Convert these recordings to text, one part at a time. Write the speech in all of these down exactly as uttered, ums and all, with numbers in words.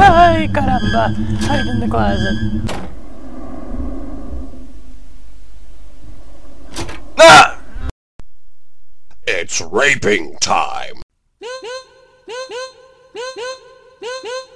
¡Ay, caramba! ¡Ay, dónde cosas! ¡Ah! It's raping time!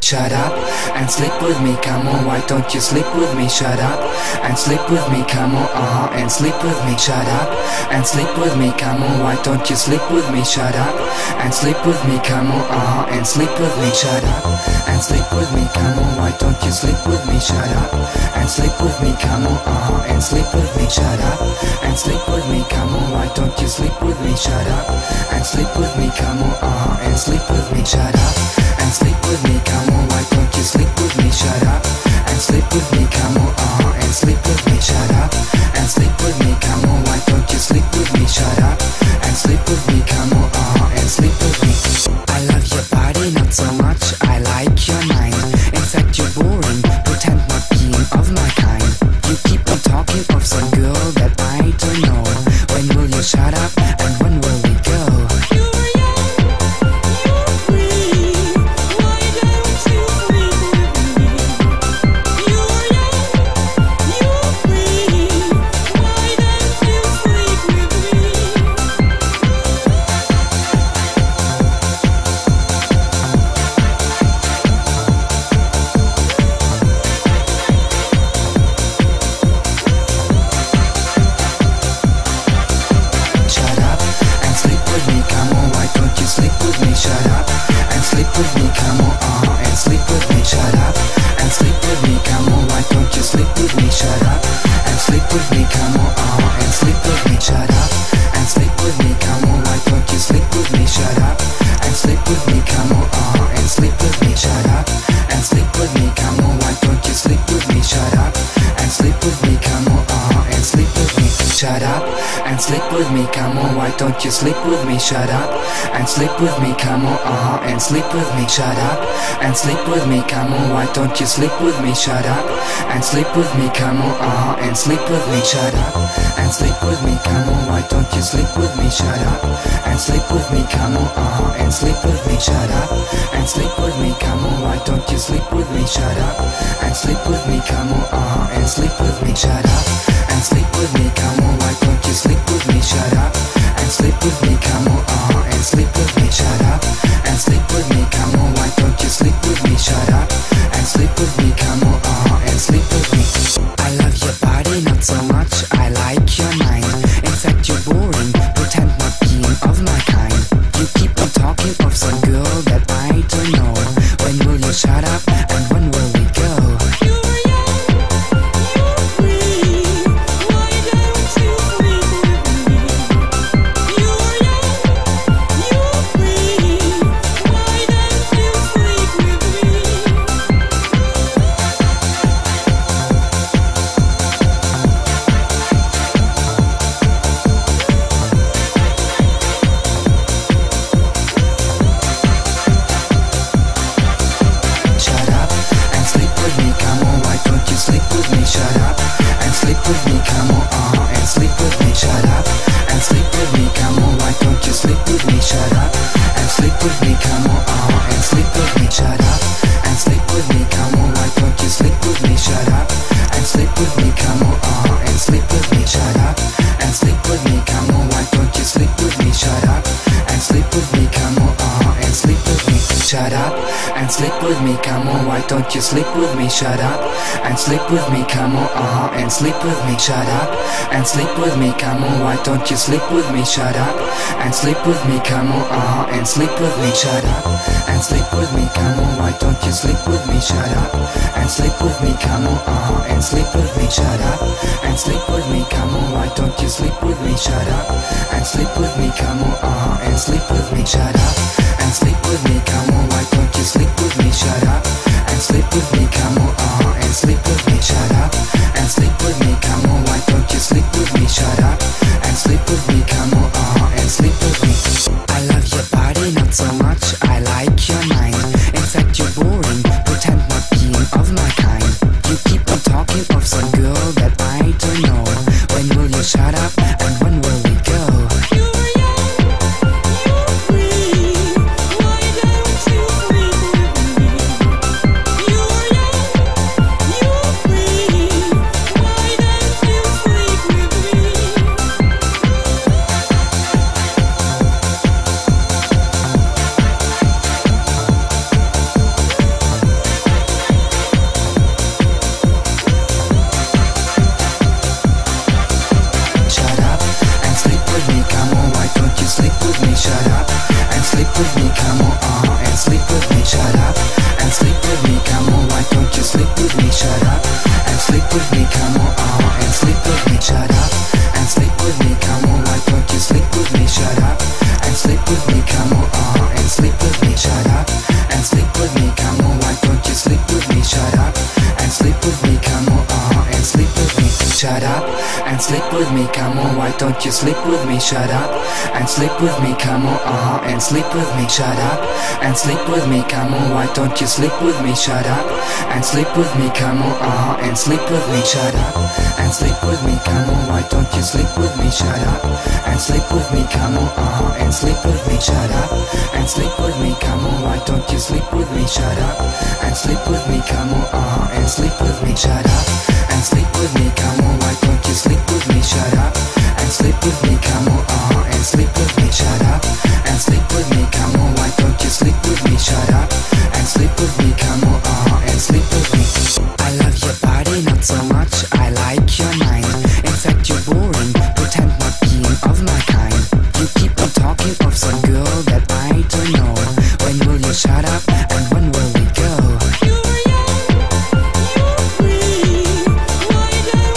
Shut up and sleep with me, come on, why don't you sleep with me? Shut up and sleep with me, come on, uh-huh, and sleep with me. Shut up and sleep with me, come on, why don't you sleep with me? Shut up and sleep with me, come on, uh-huh, and sleep with me. Shut up and sleep with me, come on, why don't you sleep with me? Shut up and sleep with me, come on, uh-huh, and sleep with me. Shut up and sleep with me, come on, why don't you sleep with me? Shut up and sleep with me, come on, uh-huh, and sleep with me. Shut up and sleep with me, come on. Why don't you sleep with me? Shut up and sleep with me, come on, uh-huh, and sleep with me. Shut up and sleep with me, come on. Why don't you sleep with me? Shut up and sleep with me, come on, uh-huh, and sleep with me. I love your body, not so much. I like your mind. In fact, you're boring. Pretend not being of my kind. You keep on talking of some girl that I don't know. When will you shut up and when will we go? Don't you sleep with me, shut up and sleep with me, come on, uh-huh, and sleep with me. Shut up and sleep with me, come on, why don't you sleep with me? Shut up and sleep with me, come on, uh-huh, and sleep with me. Shut up and sleep with me, come on, why don't you sleep with me? Shut up and sleep with me, come on, uh-huh, and sleep with me. Shut up and sleep with me, come on, why don't you sleep with me? Shut up and sleep with me, come on, uh-huh, and sleep with me. Shut up and sleep with me, come on, why don't you sleep with me? Shut up and sleep with me, come on, uh-huh, and sleep with me. Shut up and sleep with me, come on, why don't you sleep with me? Shut up and sleep with me, come on, uh-huh, and sleep with me. I love your body, not so much. I like your mind. In fact, you're boring. Pretend not being of my kind. You keep on talking of some girl that I don't know. When will you shut up and when will we go? Don't you sleep with me, shut up and sleep with me, come on, uh-huh, and sleep with me. Shut up and sleep with me, come on, why don't you sleep with me? Shut up and sleep with me, come on, uh-huh, and sleep with me. Shut up and sleep with me, come on, why don't you sleep with me? Shut up and sleep with me, come on, uh-huh, and sleep with me. Shut up and sleep with me, come on, why don't you sleep with me? Shut up and sleep with me, come on, uh-huh, and sleep with me. Shut up and sleep with me, come on, why don't you sleep with me? Shut up and sleep with me, come on, uh-huh, and sleep with me. Shut up and sleep with me, come on, why don't you sleep with me? Shut up and sleep with me, come on, uh-huh, and sleep with me. I love your body, not so much. I like your mind. In fact, you're boring. Pretend not being of my kind. You keep on talking of some girl that I don't know. When will you shut up and when will we go? come on, why don't you sleep with me? Shut up and sleep with me, come on, uh-huh, and sleep with me. Shut up and sleep with me, come on, why don't you sleep with me? Shut up and sleep with me, come on, uh-huh, and sleep with me. Shut up and sleep with me, come on, why don't you sleep with me? Shut up and sleep with me, come on, uh-huh, and sleep with me. Shut up and sleep with me, come on, why don't you sleep with me? Shut up and sleep with me, come on, uh-huh, and sleep with me. Shut up and sleep with me, come on, why don't you sleep with me? Shut up and sleep with me, come on, uh-huh, and sleep with me. Shut up and sleep with me, come on, why don't you sleep with me? Shut up and sleep with me, come on, uh-huh, and sleep with me. Shut up and sleep with me, come on, why don't you sleep with me? Shut up and sleep with me, come on, uh-huh, and sleep with me. I love your body, not so much, I like your mind. In fact, you're boring, pretend not being of my kind. You keep on talking of some girl that I don't know. When will you shut up and when will we go? You were young, you were free, why don't you sleep with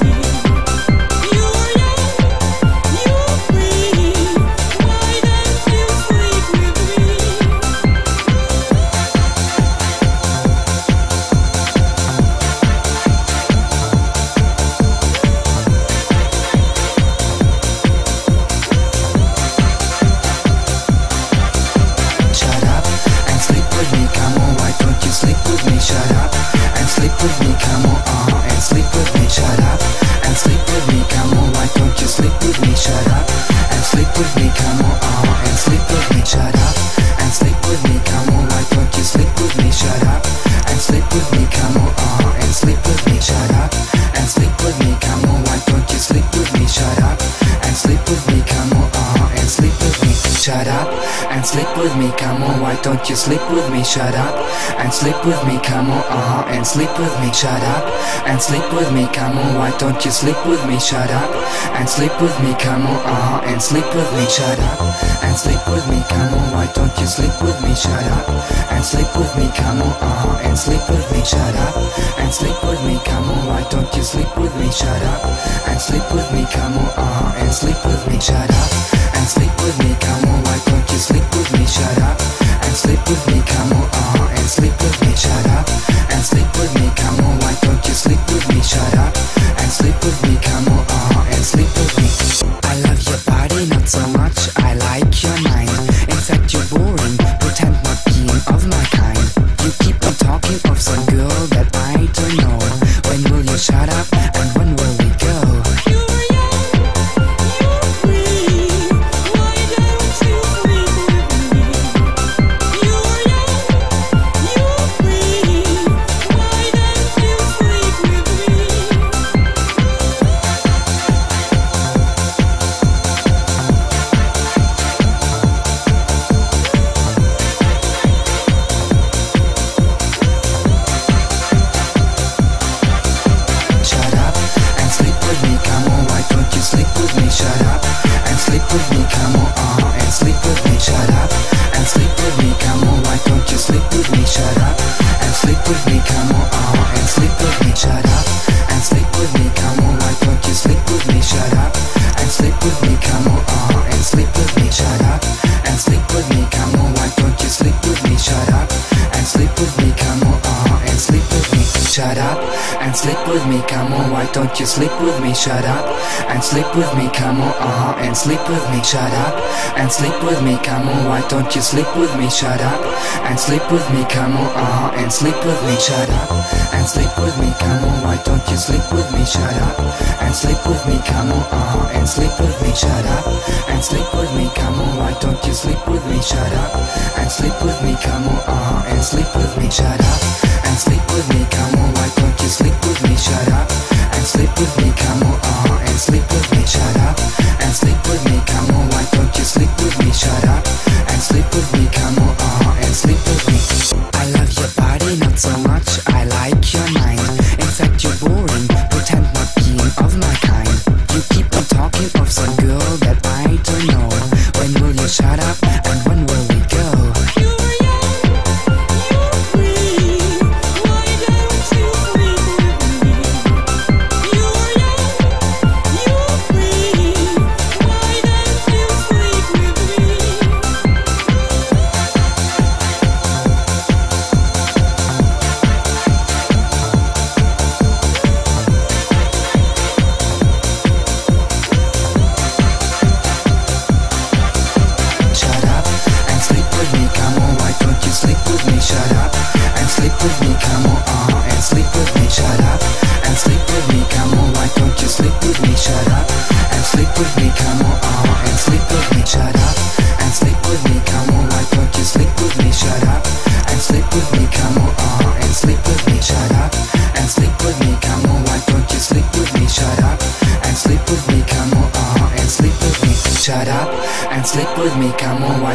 me? You were young, you were free, why don't you sleep with me? Shut up and sleep with me, come on, why don't you sleep with me? Shut up and sleep with me, come on, uh-huh, and sleep with me. Shut up and sleep with me, come on, why don't you sleep with me? Shut up and sleep with me, come on, uh-huh, and sleep with me. Shut up and sleep with me, come on, why don't you sleep with me? Shut up and sleep with me, come on, uh-huh, and sleep with me. Shut up and sleep with me, come on, why don't you sleep with me? Shut up and sleep with me, come on, uh-huh, and sleep with me. Shut up and sleep with me, come on, why don't you sleep with me? Shut up and sleep with me, come on, uh-huh, and sleep with me. Shut up and sleep with me, come on, why don't you sleep with me? Shut up and sleep with me, come on, uh-huh, and sleep with me. Shut up and sleep with me, come on, why don't you sleep with me? Shut up and sleep with me, come on, uh-huh, and sleep with me. Shut up and sleep with me, come on, why don't you sleep with me? Shut up and sleep with me, come on, uh-huh, and sleep with me. Shut up and sleep with me, come on, why don't you sleep with me? Shut up and sleep with me, come on, uh-huh, and sleep with me. Shut up and sleep with me, come on, why don't you sleep with me? Shut up and sleep with me, come on, uh-huh, and sleep with me. I love your body, not so much, I like your mind. In fact, you're boring, pretend not being of my kind. You keep on talking of some girl that I don't know. When will you shut up and when will we go? You were young, you were free, why don't you sleep with me? You were young, you were free, why don't you sleep with me? Shut up and sleep with me, come on, why don't you sleep with me? Shut up and sleep with me, come on, uh-huh, and sleep with me. Shut up and sleep with me, come on, why don't you sleep with me? Shut up and sleep with me, come on, uh-huh, and sleep with me. Shut up and sleep with me, come on, why don't you sleep with me? Shut up and sleep with me, come on, uh-huh, and sleep with me. Shut up and sleep with me, come on, why don't you sleep with me? Shut up and sleep with me, come on, uh-huh, and sleep with me. Shut up and sleep with me, come on, why don't you sleep with me? Shut up and sleep with me, come on, uh-huh, and sleep with me. Shut up and sleep with me, come on, why don't you sleep with me? Shut up and sleep with me, come on, uh-huh, and sleep with me. Shut up and sleep with me, come on, why don't you sleep with me? Shut up and sleep with me, come on, uh-huh, and sleep with me. Shut up and sleep with me, come on, why don't you sleep with me? Shut up and sleep with me, come on, uh-huh, and sleep with me. Shut up and sleep with me, come on, why don't you sleep with me? Shut up and sleep with me, come on, uh-huh, and sleep with me. Shut up and sleep with me, come on, why don't you sleep with me? Shut up and sleep with me, come on, uh-huh, and sleep with me. I love your body, not so much, I like your mind. In fact, you're boring, pretend not being of my kind. You keep on talking of some girl that I don't know. When will you shut up and when will we go? You were young, you were free,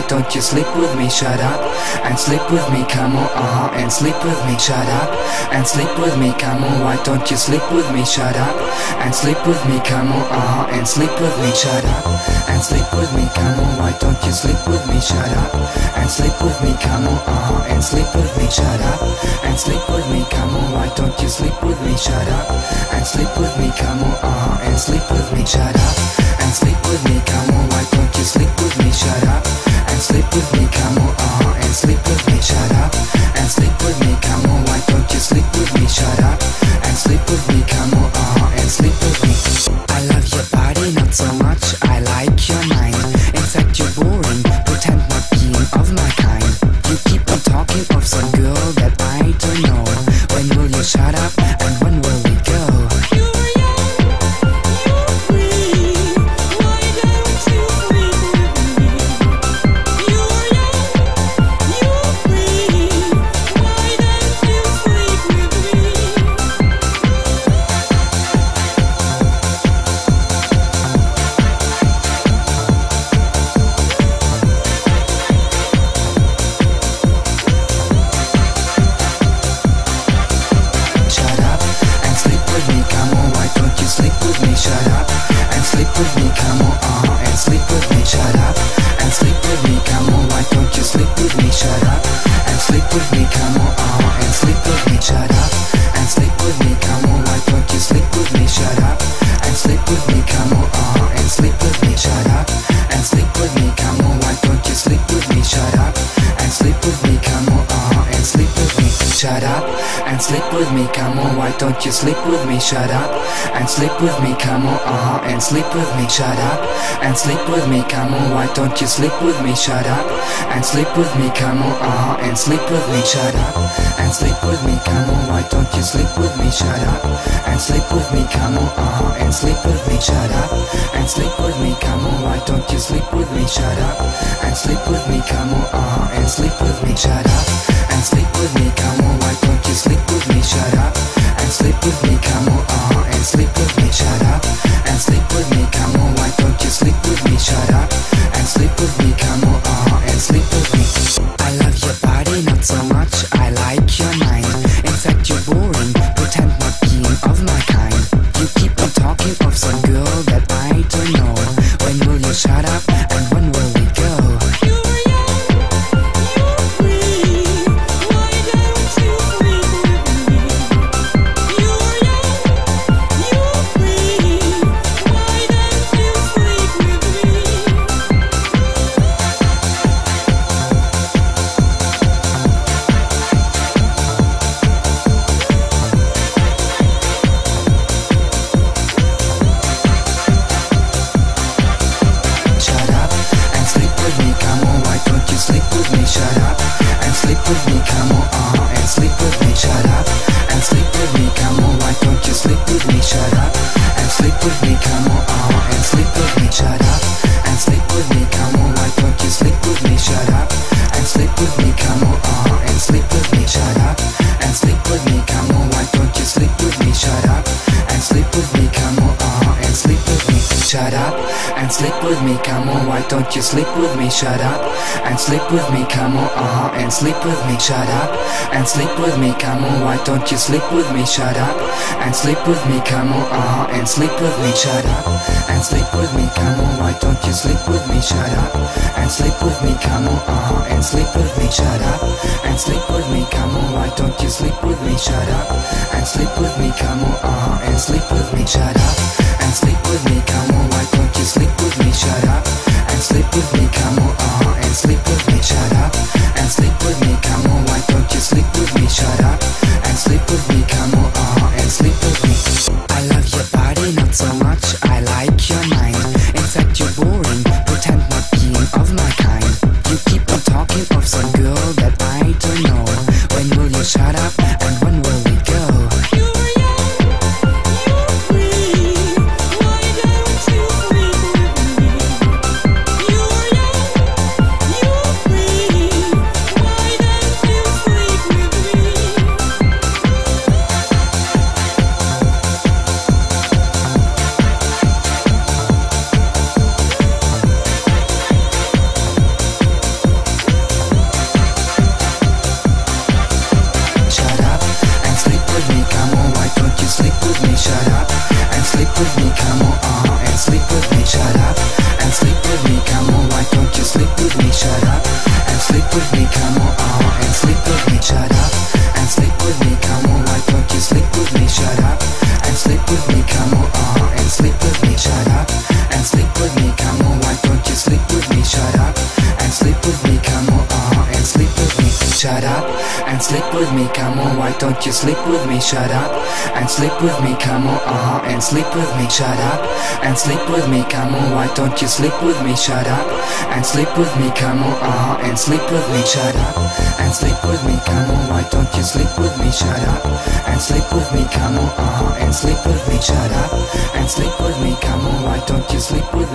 don't you sleep with me, shut up and sleep with me, come on, uh-huh, and sleep with me, shut up and sleep with me, come on, why don't you sleep with me, shut up and sleep with me, come on, uh-huh, and sleep with me, shut up and sleep with me, come on, why don't you sleep with me, shut up and sleep with me, come on, uh-huh, and sleep with me, shut up and sleep with me, come on, why don't you sleep with me, shut up and sleep with me, come on, uh-huh, and sleep with me, shut up and sleep with me, come on, why don't you sleep with me, shut up and sleep with me, come on, uh-huh, and sleep with me, shut up and sleep with me, come on, why don't you sleep with me, shut up and sleep with me, come on, uh-huh, and sleep with me. I love your body, not so much I like your mind. In fact you're boring, pretend not being of my kind. You keep on talking of some girl that I don't know. When will you shut up and when will we go? Shut up and sleep with me, come on, why don't you sleep with me, shut up and sleep with me, come on, uh-huh, and sleep with me, shut up and sleep with me, come on, why don't you sleep with me, shut up and sleep with me, come on, uh-huh, and sleep with me, shut up and sleep with me, come on, why don't you sleep with me, shut up and sleep with me, come on, uh-huh, and sleep with me, shut up and sleep with me, come on, why don't you sleep with me, shut up and sleep with me, come on, uh-huh, and sleep with me, shut up and sleep with me, come on, why don't you sleep with me, shut up and sleep with me, come on, uh-huh, and sleep with me, shut up and sleep with me, come on, why don't you sleep with me, shut up and sleep with me, come on, uh-huh, and sleep with me. I love your body, not so much I like your mind. In fact you're boring, pretend not being of my kind. You keep on talking of some girl that I don't know. When will you shut up and when will we go? Shut up and sleep with me, come on, why don't you sleep with me, shut up and sleep with me, come on, uh-huh, and sleep with me, shut up and sleep with me, come on, why don't you sleep with me, shut up and sleep with me, come on, uh-huh, and sleep with me, shut up and sleep with me, come on, why don't you sleep with me, shut up and sleep with me, come on, uh-huh, and sleep with me, shut up and sleep with me, come on, why don't you sleep with me, shut up and sleep with me, come on, uh-huh, and sleep with me, shut up and sleep with me, come on, why don't you sleep with me, shut up and sleep with me, come on, uh-huh, and sleep with me, shut up and sleep with me, come on, why don't you sleep with me, shut up and sleep with me, come on, uh-huh, and sleep with me. I love your body, not so much I like your mind. In fact you're boring, pretend not being of my kind. You keep on talking of some girl that I don't know. When will you shut up and when will we go? shut up and sleep with me. Come on, why don't you sleep with me? Shut up and sleep with me. Come on, uh, and sleep with me. Shut up and sleep with me. Come on, why don't you sleep with me? Shut up and sleep with me. Come on, uh, and sleep with me. Shut up and sleep with me. Come on, why don't you sleep with me? Shut up and sleep with me. Come on, uh, and sleep with me. Shut up and sleep with me. Come on, why don't you sleep with me? Shut up and sleep with me. Come on, uh, and sleep with me. Shut up and sleep with me. Come on, why don't you sleep with me? Shut up and sleep with me. Come on, uh, and sleep with me. Shut up and sleep with me. Come on, why don't you sleep with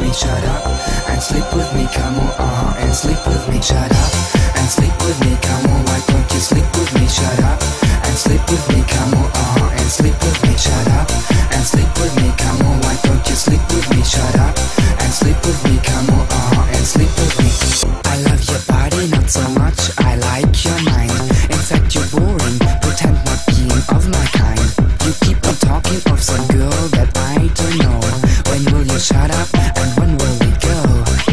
me? Shut up and sleep with me. Come on, uh, and sleep with me. Shut up and sleep with me. Come on, why don't you sleep with me? Shut up and sleep with me. Come on, uh, and sleep with me. Shut up and sleep with me. Come on, why don't you sleep with me? Shut up and sleep with me. Come on, uh, and sleep with me. I love your body, not so much. I like your mind. In fact, you're boring. Pretend not being of my kind. You keep on talking of some girl that I don't know. When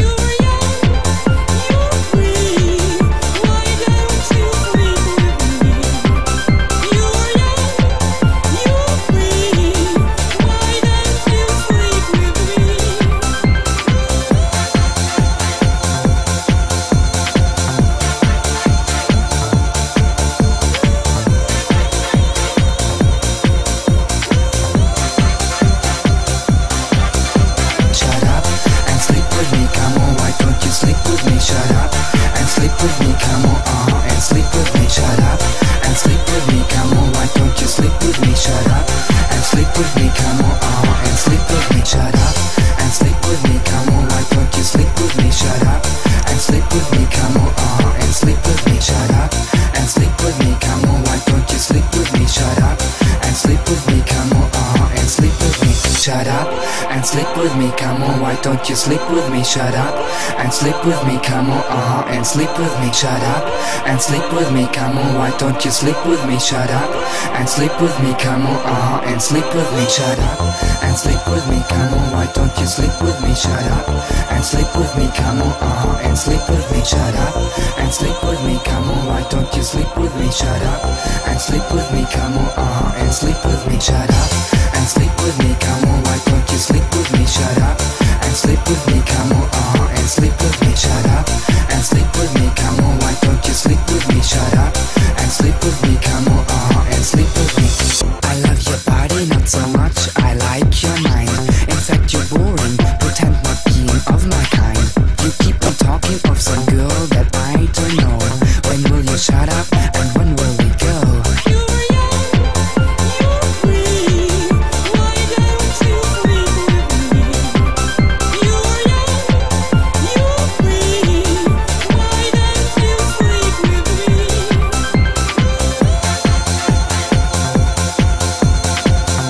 will you shut up and when will we go? Don't you sleep with me? Shut up and sleep with me. Come on, uh-huh, and sleep with me. Shut up and sleep with me. Come on, why don't you sleep with me? Shut up and sleep with me. Come on, uh-huh, and sleep with me. Shut up and sleep with me. Come on, why don't you sleep with me? Shut up and sleep with me. Come on, uh-huh, and sleep with me. Shut up and sleep with me. Come on, why don't you sleep with me? Shut up and sleep with me. Come on, uh-huh, and sleep with me. Shut up and sleep with me. Come on, why don't you sleep with me? Shut up and sleep with me, come on, uh, and sleep with me, shut up, and sleep with me, come on, why don't you sleep with me, shut up, and sleep with me, come on, uh, and sleep with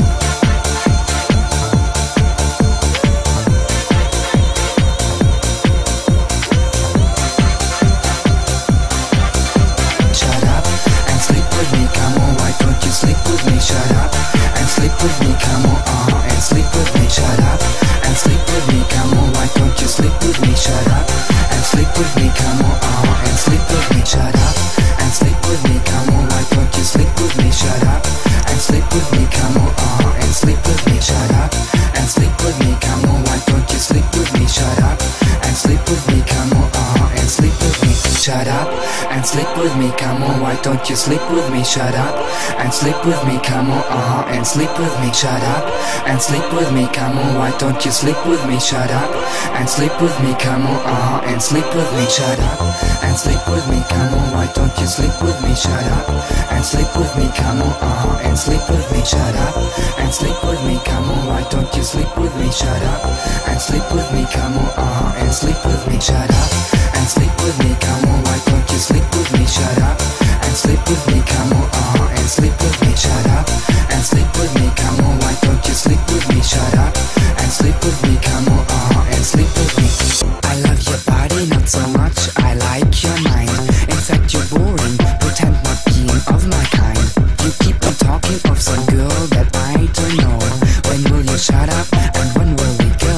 me. I love your body, not so much, I like your mind, in fact you're boring, pretend not being of my kind, you keep on talking of some girl that I don't know, when will you shut up, and when will we go? Don't you sleep with me, shut up and sleep with me, come on, uh-huh, and sleep with me, shut up and sleep with me, come on, why don't you sleep with me, shut up and sleep with me, come on, uh-huh, and sleep with me, shut up and sleep with me, come on, why don't you sleep with me, shut up and sleep with me, come on, uh-huh, and sleep with me, shut up and sleep with me, come on, why don't you sleep with me, shut up and sleep with me, come on, uh-huh, and sleep with me, shut up and sleep with me, come on, why don't you sleep with me, shut up and sleep with me, come on, uh, and sleep with me, shut up and sleep with me, come on, why don't you sleep with me, shut up and sleep with me, come on, uh, and sleep with me. I love your body, not so much, I like your mind, in fact you're boring, pretend not being of my kind, you keep on talking of some girl that I don't know, when will you shut up and when will we go?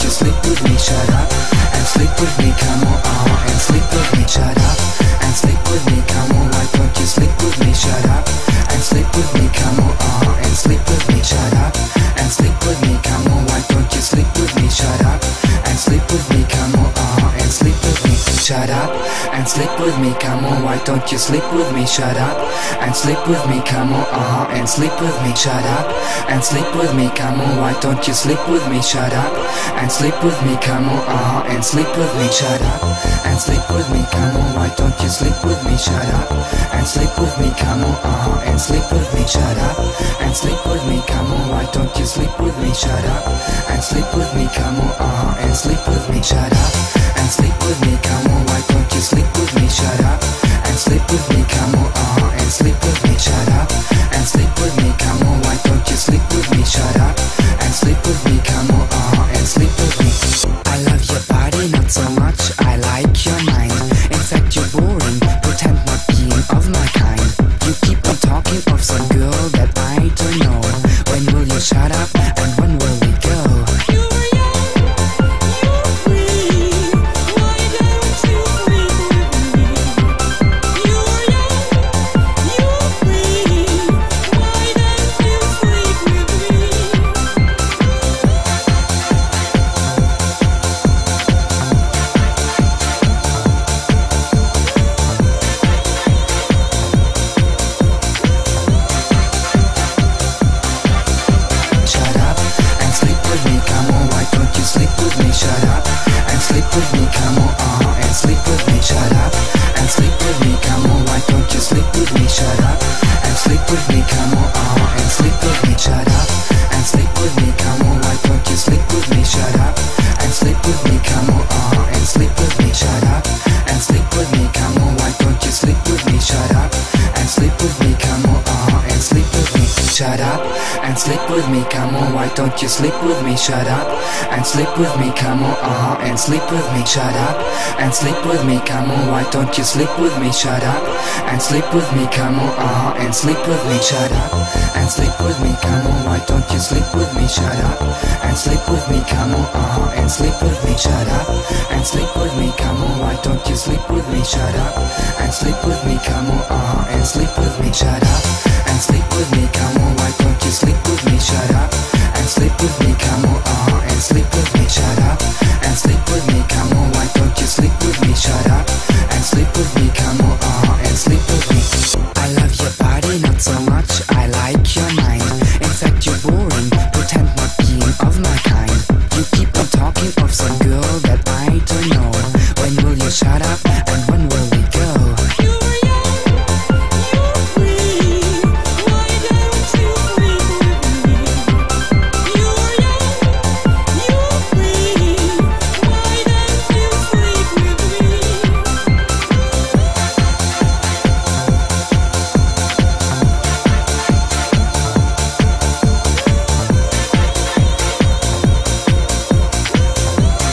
Won't you sleep with me, shut up and sleep with me, come on oh, and sleep with me, shut up and sleep with me, come on. Why won't you sleep with me, shut up and sleep with me, come on oh, and sleep with me, shut up and sleep with me, come on. Why won't you sleep with me, shut up and sleep with me, come on oh, and sleep with me, shut up and sleep with me, come on. Why don't you sleep with me, shut up and sleep with me, come on oh, and sleep with me, shut up and sleep with me, come on. Why don't you sleep with me, shut up and sleep with me, come on oh, and sleep with me, shut up and sleep with me, come on. Why don't you sleep with me, shut up and sleep with me, come on oh, and sleep with me, shut up and sleep with me, come on. Why don't you sleep with me, shut up and sleep with me, come on oh, and sleep with me, shut up and sleep with me, come on. Why don't you sleep with me, shut up and sleep with me, come on oh, and sleep with me, shut up and sleep with me, come on. Why don't you sleep with me, shut up and sleep with me, come on oh, and sleep with me. I love your body not so much, I like your mind. In fact you're boring, pretend not being of my kind. You keep on talking of some girl that I don't know. When will you shut up and when will we go? Don't you sleep with me, shut up and sleep with me, come on uh-huh, and sleep with me, shut up and sleep with me, come on. Why don't you sleep with me, shut up and sleep with me, come on uh-huh, and sleep with me, shut up and sleep with me, come on. Why don't you sleep with me, shut up and sleep with me, come on uh-huh, and sleep with me, shut up and sleep with me, come on. Why don't you sleep with me, shut up and sleep with me, come on uh-huh, and sleep with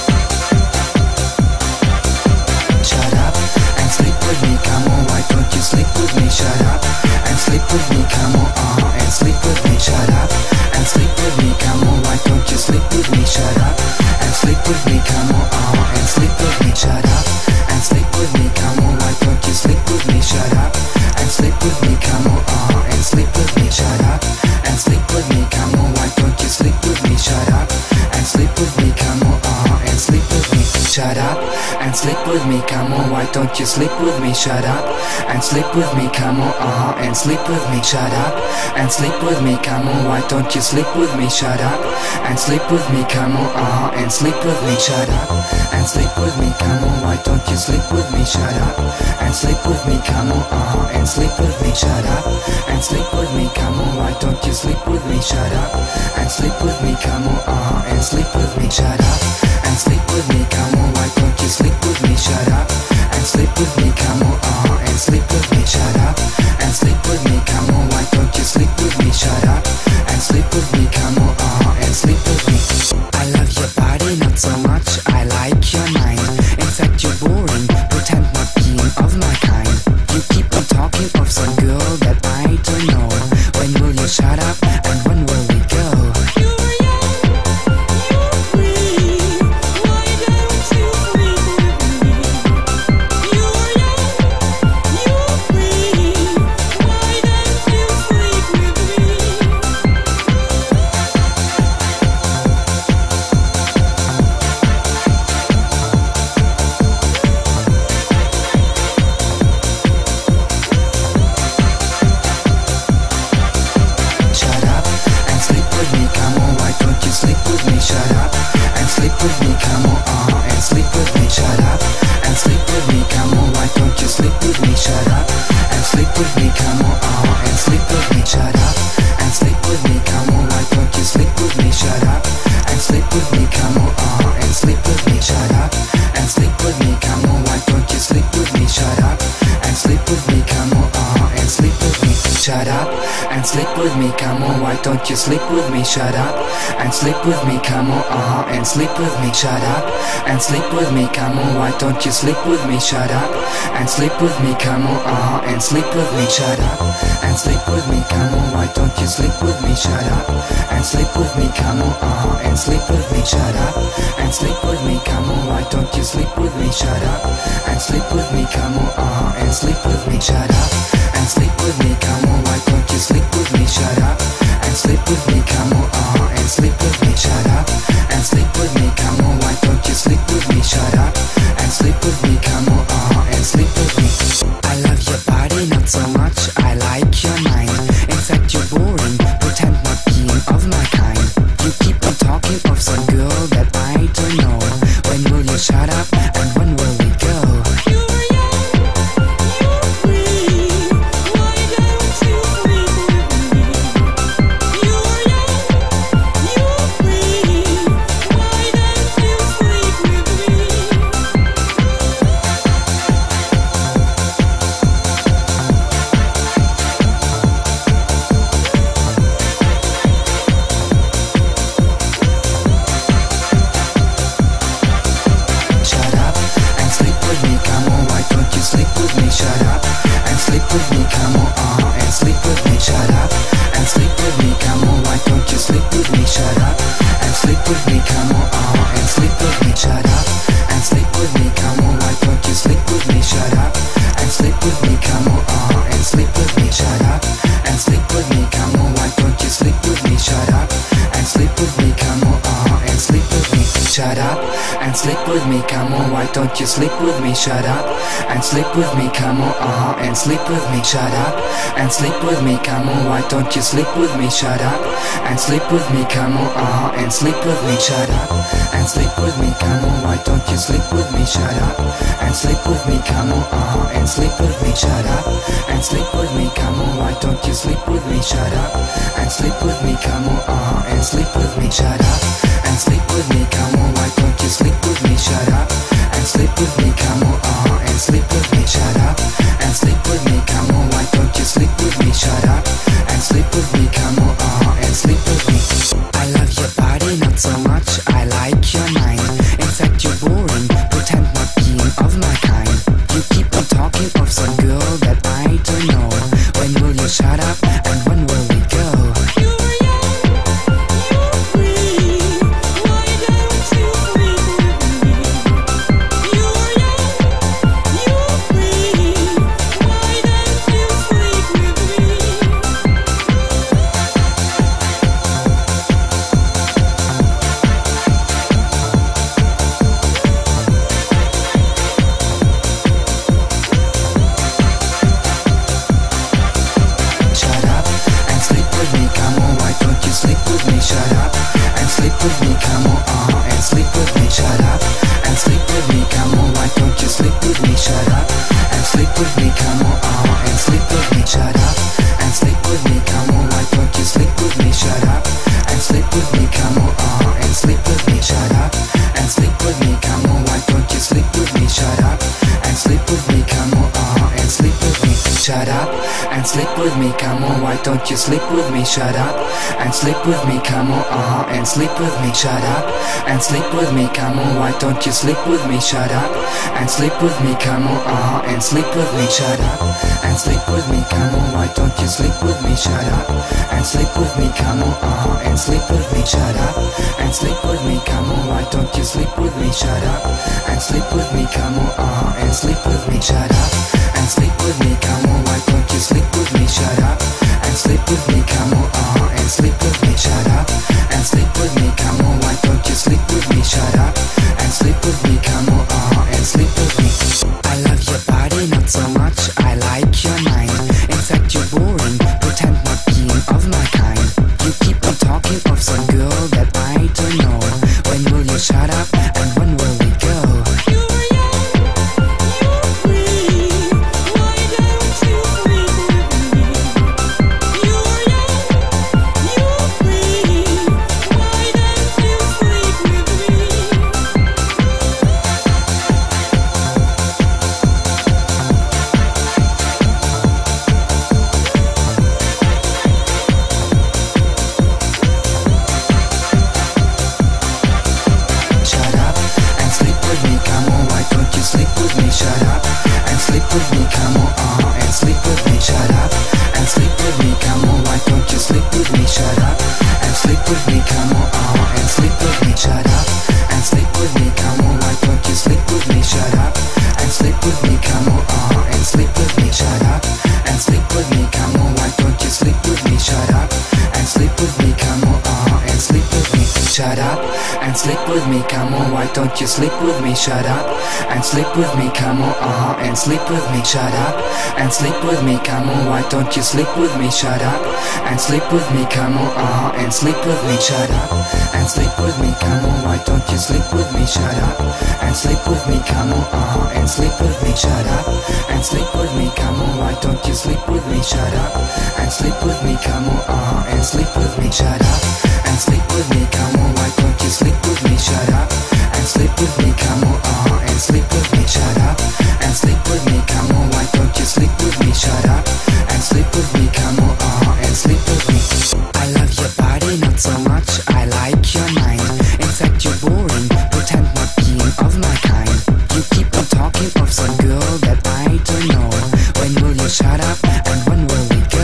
me, shut up and sleep with me, come on. Why don't you sleep with me, shut up and sleep with me, come on, uh, and sleep with me, shut up, and sleep with me, come on. Why don't you sleep with me, shut up, and sleep with me, come on, uh, and sleep with me. I love your body not so much, I like your mind. In fact you're boring, pretend not being of my kind. You keep on talking of some girl that I don't know. When will you shut up, and when will we go? Don't you sleep with me, shut up and sleep with me, come on uh-huh, and sleep with me, shut up and sleep with me, come on. Why don't you sleep with me, shut up and sleep with me, come on uh-huh, and sleep with me, shut up and sleep with me, come on. Why don't you sleep with me, shut up and sleep with me, come on uh-huh, and sleep with me, shut up and sleep with me, come on. Why don't you sleep with me, shut up and sleep with me, come on uh-huh, and sleep with me, shut up and sleep with me, come on. Why don't you sleep with me, shut up and sleep with me, come on, uh, and sleep with me, shut up, and sleep with me, come on. Why don't you sleep with me, shut up, and sleep with me, come on, uh, and sleep with me. I love your body not so much, I like your mind. In fact you're boring, pretend not being of my kind. You keep on talking of some girl that I don't know. When will you shut up, and when will we go? You, you, you, you. with me, come on, and sleep with me, shut up, and sleep with me, come on, why don't you sleep with me, shut up, and sleep with me, come on, and sleep with me, shut up, and sleep with me, come on, why don't you sleep with me, shut up, and sleep with me, come on, and sleep with me, shut up, and sleep with me, come on, why don't you sleep with me, shut up, and sleep with me, come on, and sleep with me, shut up, and sleep with me, come on, why don't you sleep with me, shut up, and sleep with me, come on, uh-huh, and sleep with me, shut up, and sleep with me, come on, why don't you sleep with me, shut up, and sleep with me, come on, uh-huh, and sleep with me, shut up, and sleep with me, come on, why don't you sleep with me, shut up, and sleep with me, come on, uh-huh, and sleep with me, shut up, and sleep with me, come on, why don't you sleep with me, shut up, and sleep with me, come on, uh-huh, and sleep with me, shut up, and sleep with me, come on, why don't you sleep with me, shut up, and sleep with me, come on, uh-huh, and sleep with me, shut up, and sleep with me, come on, why don't you sleep with me, shut up, and sleep with me, come on, uh-huh, and sleep with me. I love your body, not so much, I like your mind. In fact, you're boring, pretend not being of my kind. You keep on talking of some girl that I don't know. When will you shut up, and when will we go? Sleep with me, come on, why don't you sleep with me, shut up, and sleep with me, come on, uh-huh, and sleep with me, shut up, and sleep with me, come on, why don't you sleep with me, shut up, and sleep with me, come on, uh-huh, and sleep with me, shut up, and sleep with me, come on, why don't you sleep with me, shut up, and sleep with me, come on, uh-huh, and sleep with me, shut up, and sleep with me, come on, why don't you sleep with me, shut up, and sleep with me, come on, uh-huh, and sleep with me, shut up, and sleep with me, come on, why don't you sleep with me, shut up, and sleep with me, come on, uh-huh, and sleep with me, shut up, and sleep with me, come on, why don't you sleep with me, shut up, and sleep with me, come on, uh-huh, and sleep with me. I love your body, not so much, I like your mind. In fact, you're boring, pretend not being of my kind. You keep on talking of some girl that I don't know. When will you shut up, and when will we go? Sleep with me, come on, why don't you sleep with me, shut up, and sleep with me, come on, uh-huh, and sleep with me, shut up, and sleep with me, come on, why don't you sleep with me, shut up, and sleep with me, come on, uh-huh, and sleep with me, shut up, and sleep with me, come on, why don't you sleep with me, shut up, and sleep with me, come on, uh-huh, and sleep with me, shut up, and sleep with me, come on, why don't you sleep with me, shut up, and sleep with me, come on, uh-huh, and sleep with me, shut up, and sleep with me, come on, why don't you sleep with me, shut up, and sleep with me, come on, uh-huh, and sleep with me, shut up, and sleep with me, come on, why don't you sleep with me, shut up, and sleep with me, come on, uh-huh, and sleep with me. I love your body, not so much, I like your mind. In fact, you're boring, pretend not being of my kind. You keep on talking of some girl that I don't know. When will you shut up? on, why don't you sleep with me, shut up and sleep with me, come on, uh-huh, and sleep with me, shut up and sleep with me, come on, why don't you sleep with me, shut up and sleep with me, come on, uh-huh, and sleep with me, shut up and sleep with me, come on, why don't you sleep with me, shut up and sleep with me, come on, uh-huh, and sleep with me, shut up and sleep with me, come on, why don't you sleep with me, shut up and sleep with me, come on, uh-huh, and sleep with me, shut up and sleep with me, come on, why don't you sleep with me, shut up and sleep with me, come on, uh-huh, and sleep with me, shut up and sleep with me, come on, why don't you sleep with me, shut up and sleep with me, come on, uh-huh, and sleep with me. I love your body, not so much I like your mind. In fact, you're boring, pretend not being of my kind. You keep on talking of some girl that I don't know. When will you shut up and when will we go?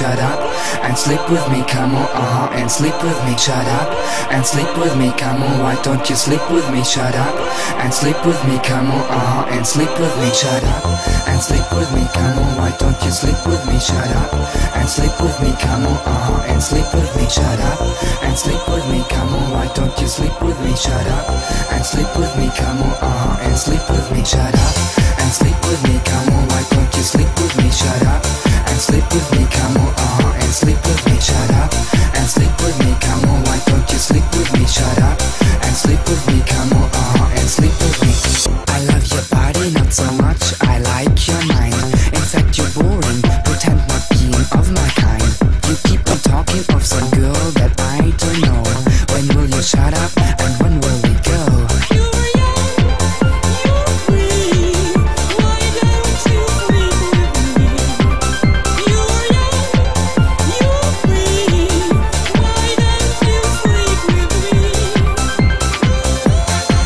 Shut up and sleep with me, come on, why don't you sleep with me, shut up and sleep with me, come on, uh-huh, and sleep with me, shut up and sleep with me, come on, why don't you sleep with me, shut up and sleep with me, come on, uh-huh, and sleep with me, shut up and sleep with me, come on, why don't you sleep with me, shut up and sleep with me, come on, uh-huh, and sleep with me, shut up and sleep with me, come on, why don't you sleep with me, shut up and sleep with me, come on, uh-huh, and sleep with me, shut up and sleep with me, come on, why don't you sleep with me, shut up and sleep with me, come on, uh-huh, and sleep with me, shut up and sleep with me,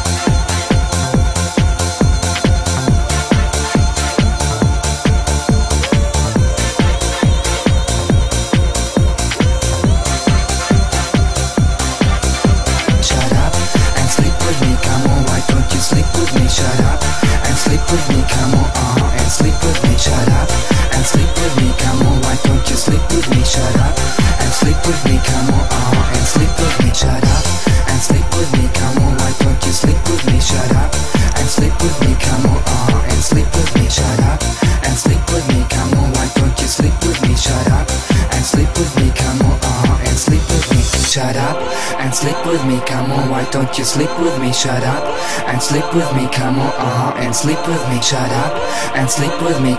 come on, why don't you sleep with me, shut up and sleep with me, come on, uh-huh, and sleep with me. I love your body, not so much I like your mind. In fact, you're boring, pretend not being of my kind. You keep on talking of some girl that I don't know. When will you shut up and when will we go? Shut up and sleep with me,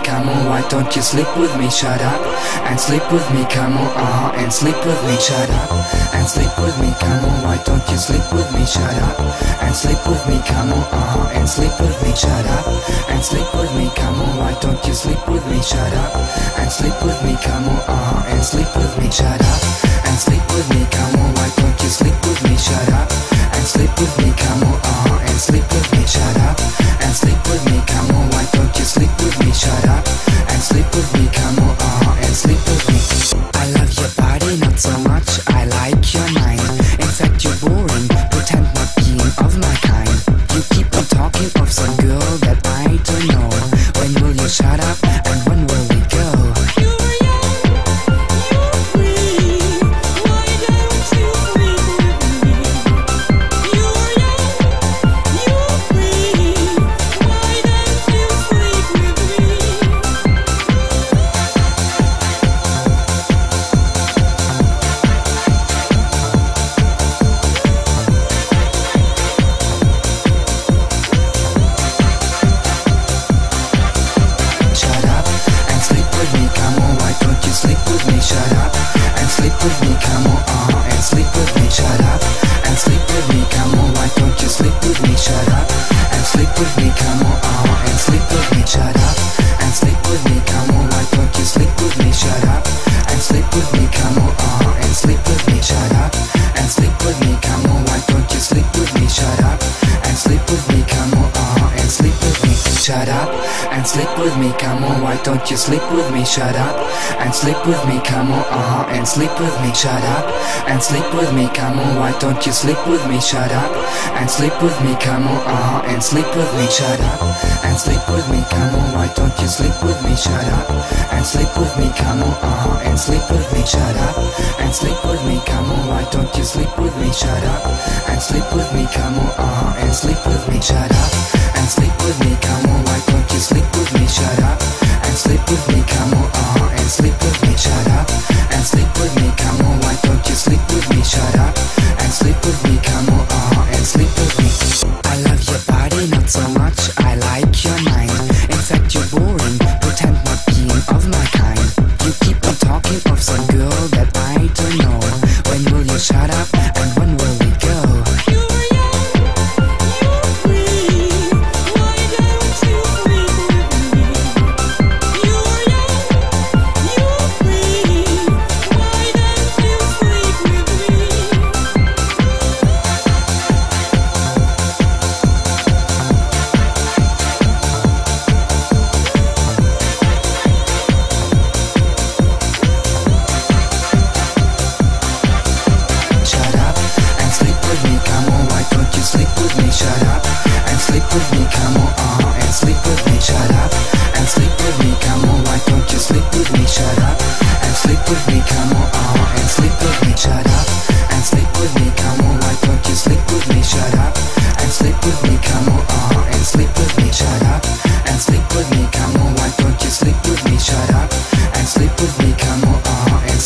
come on, why don't you sleep with me, shut up and sleep with me, come on, uh-huh, and sleep with me, shut up and sleep with me, come on, why don't you sleep with me, shut up and sleep with me, come on, uh-huh, and sleep with me, shut up and sleep with me, come on, why don't you sleep with me, shut up and sleep with me, come on, uh-huh, and sleep with me, shut up and sleep with me, come on, why don't you sleep with me, shut up and sleep with me, come on, uh-huh, and sleep with me, shut up and sleep with me, come on, why don't you sleep with me, shut up and sleep with me, come on, uh-huh, and sleep with me, shut up and sleep with me, come on, why don't you sleep with me, shut up and sleep with me, come on, uh-huh, and sleep with me. I love your body, not so much I like your mind. In fact, you're boring, pretend not being of my kind. You keep on talking of some girl that I don't know. When will you shut up and when will we go? You up and sleep with me, come on, oh, and sleep with me, shut up and sleep with me, come on, why don't you sleep with me, shut up and sleep with me, come on, oh, and sleep with me, shut up and sleep with me, come on, why don't you sleep with me, shut up and sleep with me, come on, oh, and sleep with me, shut up and sleep with me, come on, why don't you sleep with me, shut up and sleep with me, come on, oh, and sleep with me, shut up and sleep with me, come on, why don't you sleep with me, shut up and sleep with me, come on, uh-huh, and sleep with me, shut up and sleep with me, come on, why don't you sleep with me, shut up and sleep with me, come on, uh-huh, and sleep with me, shut up and sleep with me, come on, why don't you sleep with me, shut up and sleep with me, come on, uh-huh, and sleep with me, shut up and sleep with me, come on, why don't you sleep with me, shut up and sleep with me, come on, uh-huh, and sleep with me, shut up and sleep with me, come on, why don't you sleep with me, shut up and sleep with me, come on, uh-huh, and sleep with me. I love your body, not so much I like your mind. In fact, you're boring, pretend not being of my kind. You keep on talking of some girl that I don't know. When will you shut up and when will we go? You were young, you were free, why don't you sleep with me? You were young, you were free, why don't you sleep with me? Shut up and sleep with me, come on, why don't you sleep with me, shut up and sleep with me, come on, uh-huh, and sleep with me, shut up and sleep with me, come on, why don't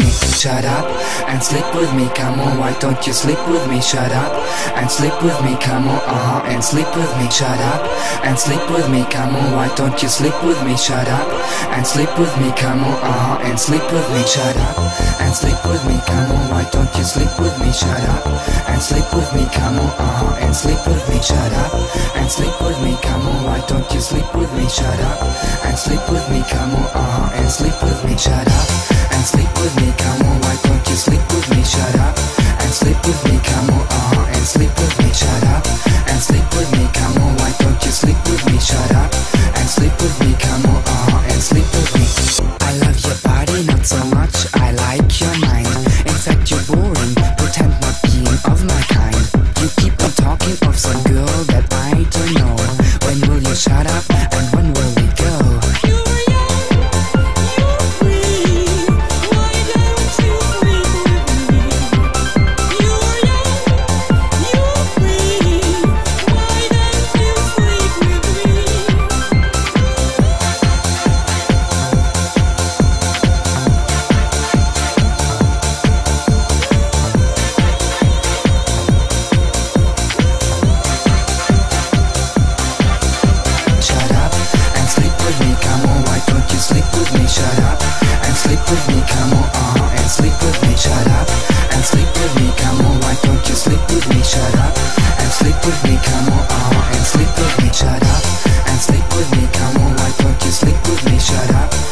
you sleep with me, shut up and sleep with me, come on, uh-huh, and sleep with me, shut up and sleep with me, come on, why don't you sleep with me, shut up and sleep with me, come on, uh-huh, and sleep with me, shut up and sleep with me, come on, why don't you sleep with me, shut up and sleep with me, come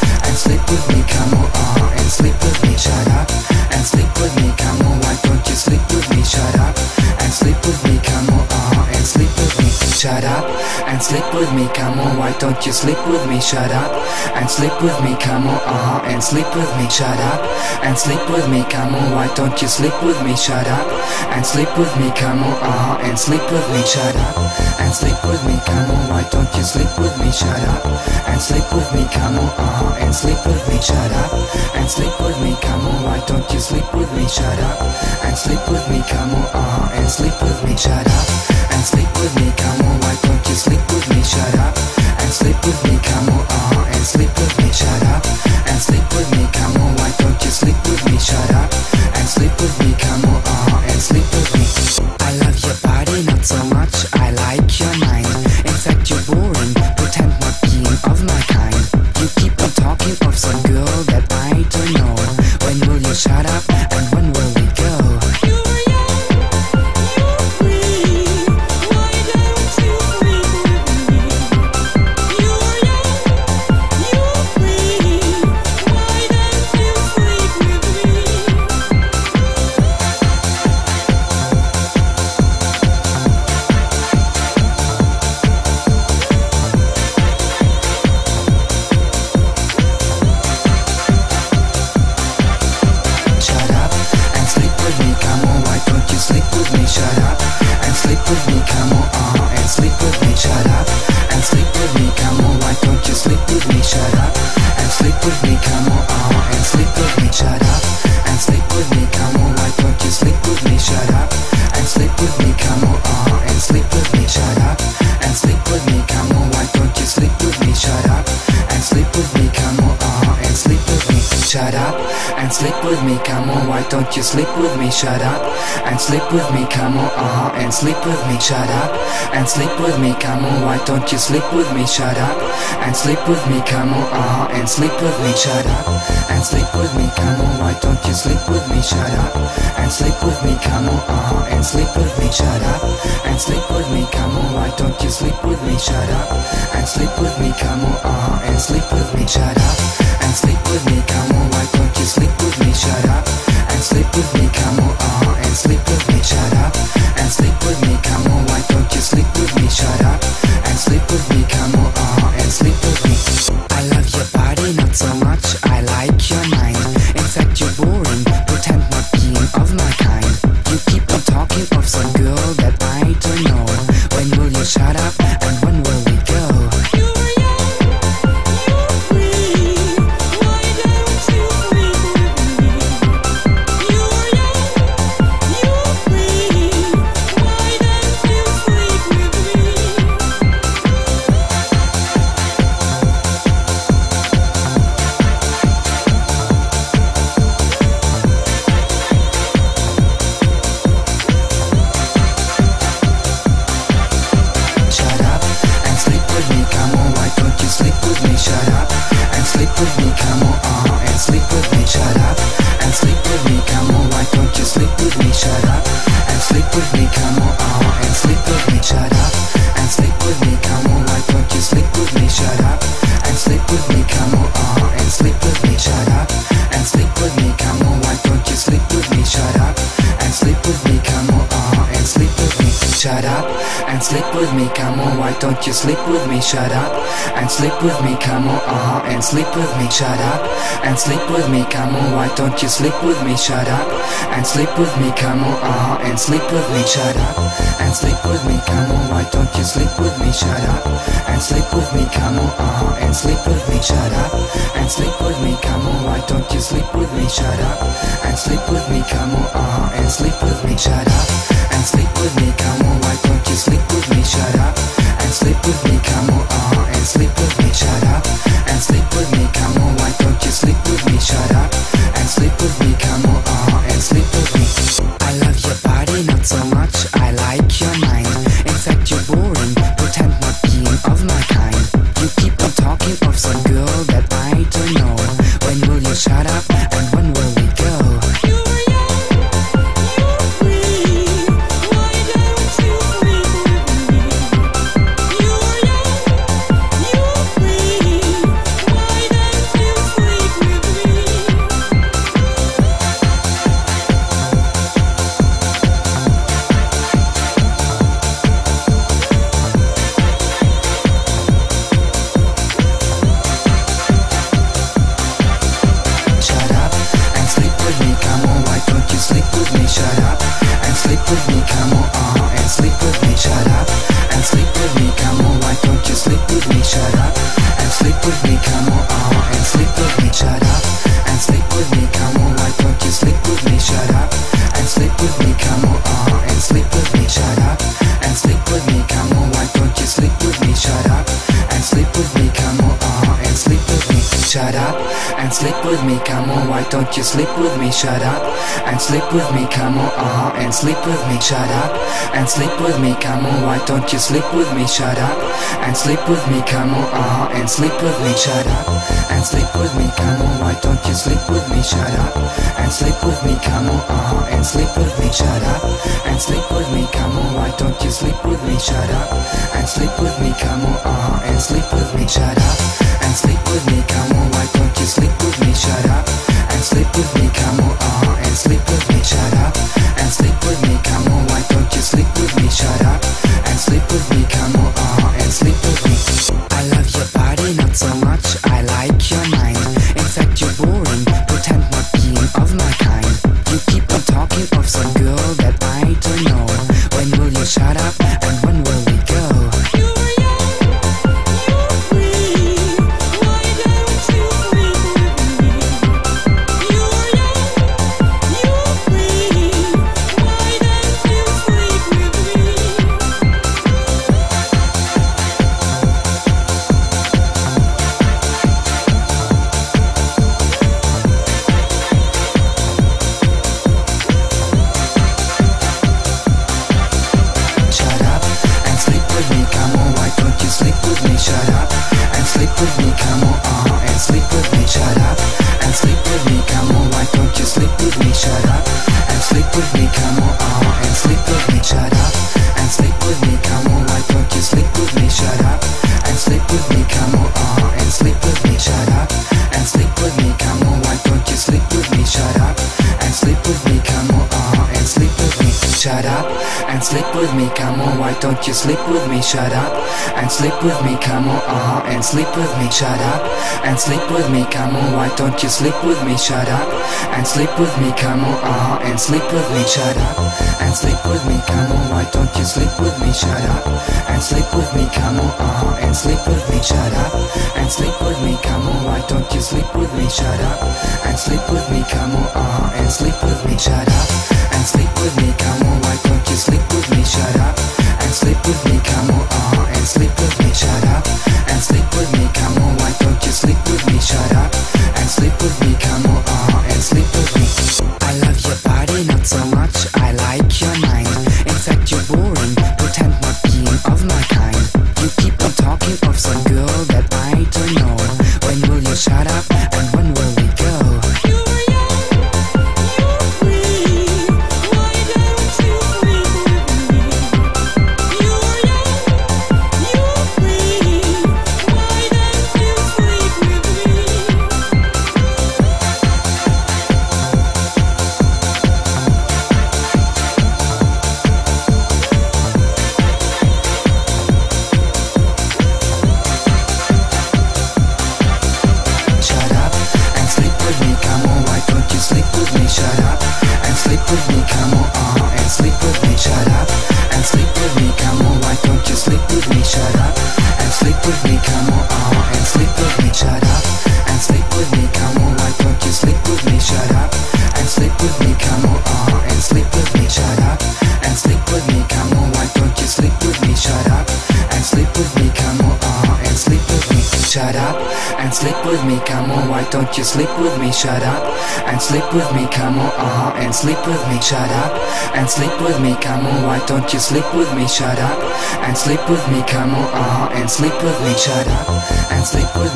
on, uh-huh, and sleep with me, shut up and sleep with me, come on, why don't you sleep with me, shut up and sleep with me, come on, uh-huh, and sleep with me, shut up and sleep with me, come on, why don't you sleep with me, shut up and sleep with me, come on, uh-huh, and sleep with me, shut up and sleep with me, come on, why don't you sleep with me, shut up and sleep with me, come on, uh-huh, and sleep with me, shut up and sleep with me, come on, why don't you sleep with me, shut up and sleep with me, come on, uh-huh, and sleep with me, shut up and sleep with me, come on, why don't you sleep with me, shut up and sleep with me, come on, uh-huh, and sleep with me, shut up and sleep with me, come on, why don't you sleep with me, shut up and sleep with me, come on, uh-huh, and sleep with me. I love your body, not so much I like your mind. In fact, you're boring, pretend not being of my kind. You keep on talking of some girl that I don't know. When will you shut up and when will we go? You were young, you were free, why don't you sleep with me? You were young, you were free, why don't you sleep with me? Shut up and sleep with me, come on, why don't you sleep with me, shut up and sleep with me, come on, uh-huh, and sleep with me, shut up and sleep with me, come on, why don't you sleep with me, shut up and sleep with me, come on, uh-huh, and sleep with me, shut up and sleep with me, come on, why don't you sleep with me, shut up and sleep with me, come on, uh-huh, and sleep with me, shut up and sleep with me, come on, why don't you sleep with me, shut up and sleep with me, come on, uh-huh, and sleep with me, shut up and sleep with me, come on, why don't you sleep with me, shut up and sleep with me, come on, uh-huh, and sleep with me, shut up and sleep with me, come on, why don't you sleep with me, shut up and sleep with me, come on, uh-huh, and sleep with me, shut up and sleep with me, come on, why don't you sleep with me, shut up and sleep with me, come on, uh-huh, and sleep with me, shut up and sleep with me, come on, why don't you sleep with me, shut up and sleep with me, come on, uh-huh, and sleep with me, shut up and sleep with me, come on, why don't you sleep with me, shut up and sleep with me, come on, uh-huh, and sleep with me, shut up and sleep with me, come on, why don't you sleep with me, shut up and sleep with me, come on, uh-huh, and sleep with me. I love your body, not so much I like your mind. In fact, you're boring, pretend not being of my kind. You keep on talking of some girl that I don't know. When will you shut up and when will we go? You were young, you were free, why don't uh, and sleep with me, shut up, and sleep with me, come on, why don't you sleep with me, shut up, and sleep with me, come on, uh, and sleep with me, shut up, and sleep with me, come on, why don't you sleep with me, shut up, and sleep with me, come on, uh, and sleep with me, shut up, and sleep with me, come on, why don't you sleep with me, shut up, and sleep with me, come on, uh, and sleep with me, shut up, and sleep with me, come on, why don't you sleep with me, shut up, and sleep with me, come on, uh-huh, and sleep with me, shut up, and sleep with me, come on, why don't you sleep with me, shut up, and sleep with me, come on, uh-huh, and sleep with me, shut up, and sleep with me, come on, why don't you sleep with me, shut up, and sleep with me, come on, uh-huh, and sleep with me, shut up, and sleep with me, come on, why don't you sleep with me, shut up, and sleep with me, come on, uh-huh, and sleep with me, shut up, and sleep with me, come on, why don't you sleep with me, shut up, and sleep with me, come on, uh-huh, and sleep with me, shut up, and sleep with me, come on, why don't you sleep with me, shut up, and sleep with me, come on, uh-huh, and sleep with me. I love your body, not so much, I like your mind. In fact, you're boring, pretend not being of my kind. You keep on talking of some girl that I don't know. When will you shut up, and when will we go? With me, come on, why don't you sleep with me, shut up, and sleep with me, come on, uh-huh, and sleep with me, shut up, and sleep with me, come on, why don't you sleep with me, shut up, and sleep with me, come on, uh-huh, and sleep with me, shut up, and sleep with me, come on, why don't you sleep with me, shut up, and sleep with me, come on, uh-huh, and sleep with me, shut up, and sleep with me, come on, why don't you sleep with me, shut up, and sleep with me, come on, uh-huh, and sleep with me, shut up, and sleep with me, come on, why don't you sleep with me, shut up, and sleep with me, come on, uh, and sleep with me, shut up, and sleep with me, come on, why don't you sleep with me, shut up, and sleep with me, come on, uh, and sleep with me. I love your body, not so much, I like your mind. In fact, you're boring, pretend not being of my kind. You keep on talking of some girl that I don't know. When will you shut up, and when will we go? Don't you sleep with me, shut up, and sleep with me, come on, uh-huh, and sleep with me, shut up, and sleep with me, come on, why don't you sleep with me, shut up, and sleep with me, come on, uh-huh, and sleep with me, shut up, and sleep with me, come on, why don't you sleep with me, shut up, and sleep with me, come on, uh-huh, and sleep with me, shut up, and sleep with me, come on, why don't you sleep with me, shut up, and sleep with me, come on, uh-huh, and sleep with me, shut up, and sleep with me, come on, why don't you sleep with me, shut up, and sleep with me, come on, uh, and sleep with me, shut up, and sleep with me, come on, why don't you sleep with me, shut up, and sleep with me, come on, uh, and sleep with me. I love your body, not so much, I like your mind. In fact, you're boring, pretend not being of my kind. You keep on talking of some girl that I don't know. When will you shut up, and when will we shut up and sleep with me, come on, and sleep with me, shut up and sleep with me, come on, why don't you sleep with me, shut up and sleep with me, come on, and sleep with me, shut up and sleep with me, come on, why don't you sleep with me, shut up and sleep with me, come on, and sleep with me, shut up and sleep with me, come on, why don't you sleep with me, shut up and sleep with me, come on, and sleep with me, shut up and sleep with me, come on, why don't you sleep with me, shut up and sleep with me, come on, uh, and sleep with me, shut up and sleep with me, come on, why don't you sleep with me, shut up and sleep with me, come on, uh, and sleep with me, shut up and sleep with me, come on, why don't you sleep with me, shut up and sleep with me, come on, uh, and sleep with me, shut up and sleep with me, come on, why don't you sleep with me, shut up and sleep with me, come on, uh, and sleep with me, shut up and sleep with me, come on, why don't you sleep with me, shut up and sleep with me, come on, uh, and sleep with me, shut up and sleep with me, come on, why don't you sleep with me, shut up and sleep with me, come on, uh, and sleep with me. I love your body, not so much I like your mind. In fact you're boring, pretend not being of my kind. You keep on talking of some girl that I don't know. When will you shut up and when will we go? You were young, you were free, why don't you sleep with me? You were young, you were free, why don't you sleep with me? Shut up and sleep with me, come on, why don't you sleep with me, shut up and sleep with me, come on, uh, and sleep with me, shut up and sleep with me, come on, why don't you sleep with me, shut up and sleep with me, come on, uh, and sleep with me, shut up and sleep with me, come on, why don't you sleep with me, shut up and sleep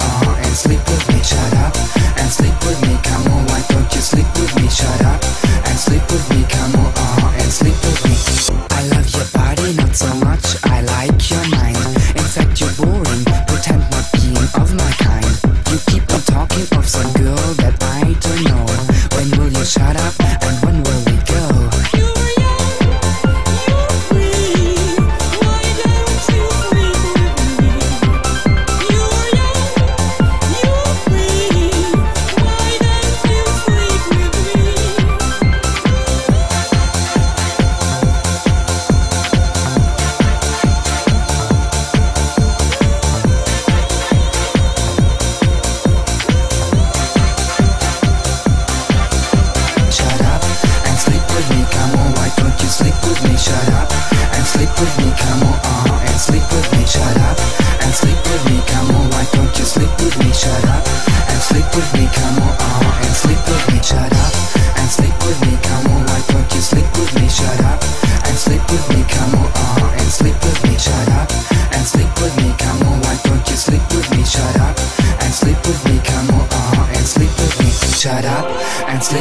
with me, come on, uh, and sleep with me, shut up and sleep with me, come on, why don't you sleep with me, shut up and sleep with me, come on, uh, and sleep with me, shut up and sleep with me, come on, why don't you sleep with me, shut up and sleep with me, come on, uh, and sleep with me, shut up and sleep with me, come on, why don't you sleep with me, shut up and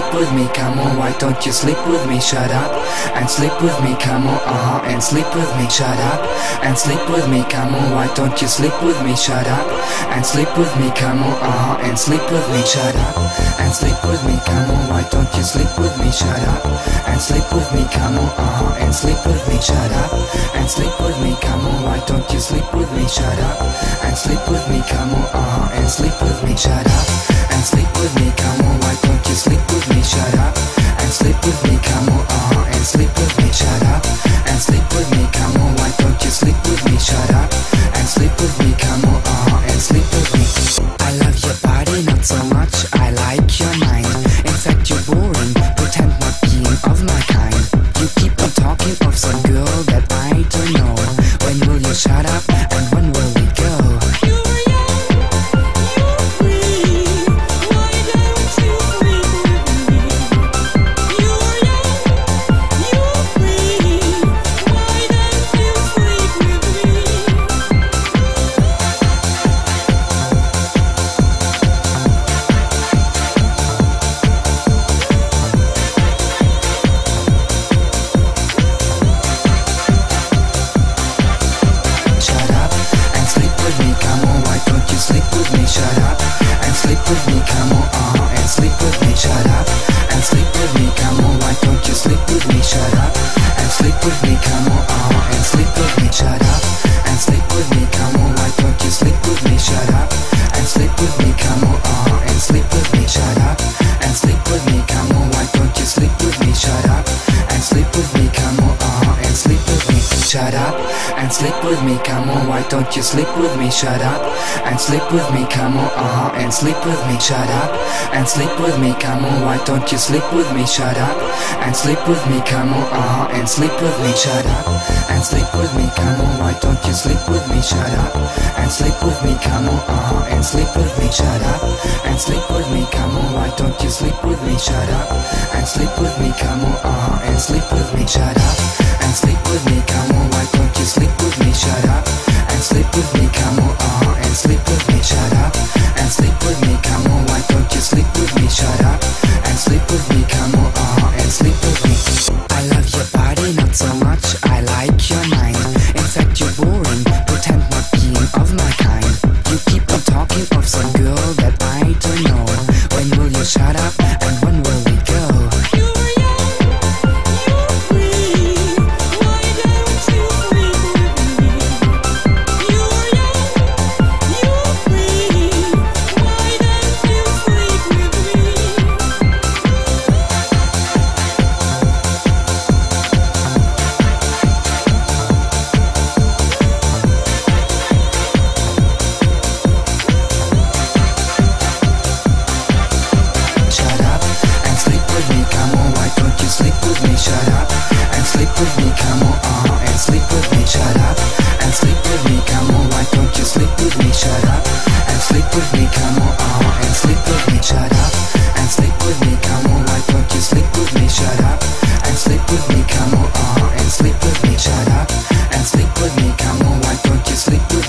sleep with me, come on, uh, and sleep with me, shut up and sleep with me, come on, why don't you sleep with me, shut up and sleep with me, come on, uh, and sleep with me, shut up and sleep with me, come on, why don't you sleep with me, shut up and sleep with me, come on, uh, and sleep with me, shut up and sleep with me, come on, why don't you sleep with me, shut up and sleep with me, come on, uh, and sleep with me, shut up and sleep with me, come on, why don't you sleep with me, shut up and sleep with me, come on, uh, and sleep with me. I love your body, not so much I like your mind. In fact you're boring, pretend not being of my kind. You keep on talking of some girl that I don't know. When will you shut up and when will we go? You were young, you were free, why don't you sleep with me? You were young, you were free, why don't you sleep with me? Shut up and sleep with me, come on, why don't you sleep with me, shut up and sleep with me, come on, uh, and sleep with me, shut up and sleep with me, come on, why don't you sleep with me, shut up and sleep with me, come on, uh, and sleep with me, shut up and sleep with me, come on, why don't you sleep with me, shut up and sleep with me, come on, uh, and sleep with me, shut up and sleep with me, come on, why don't you sleep with me, shut up and sleep with me, come on, uh, and sleep with me, shut up and sleep with me, come on, why don't you sleep with me, shut up and sleep with me, come on, uh, and sleep with me, shut up and sleep with me, come on, why don't you sleep with me, shut up and sleep with me, come on, uh, and sleep with me, shut up and sleep with me, come on, why don't you sleep with me, shut up and sleep with me, come on, uh, and sleep with me, shut up and sleep with me, come on, why don't you sleep with me, shut up and sleep with me, come on, uh, and sleep with me, shut up and sleep with me, come on, why don't you sleep with me, shut up and sleep with me, come on, uh, and sleep with me, shut up and sleep with me, come on, why don't you sleep with me, shut up and sleep with me, come on, uh, and sleep with me. I love your body, not so much I like your mind. In fact you're boring, pretend not being of my kind. You keep on talking of some girl that I don't know. shut up, and when will we go? You were young, you were free. Why don't you sleep with me? You were young, you were free. Why don't you sleep with me? Shut up and sleep with me, come on. Why don't you sleep with me? Shut up and sleep with me, come on. Uh-huh, and sleep with me. Shut up and sleep with me, come on. Why don't you sleep with me? Shut up and sleep with me, come on. Uh-huh, and sleep with me. Shut up and sleep with me, come on. Why don't you sleep with me? Shut up and sleep with me, come on. Uh-huh, and sleep with me. Shut up and sleep with me, come on. Why don't you sleep with me? Shut up and sleep with me, come on. Uh-huh, and sleep with me. Shut up and sleep with me, come on. Why don't you sleep with me? Shut up and sleep with me, come on. Uh-huh, and sleep with me. Shut up and sleep with me, come on. Why don't you sleep with me? Shut up and sleep with me, come on. Uh-huh, and sleep with me. I love your body, not so much. I like your mind. In fact, you're boring, pretend not being of my kind. You keep on talking of some girl that I don't know. When will you shut up and when will we go? Shut up and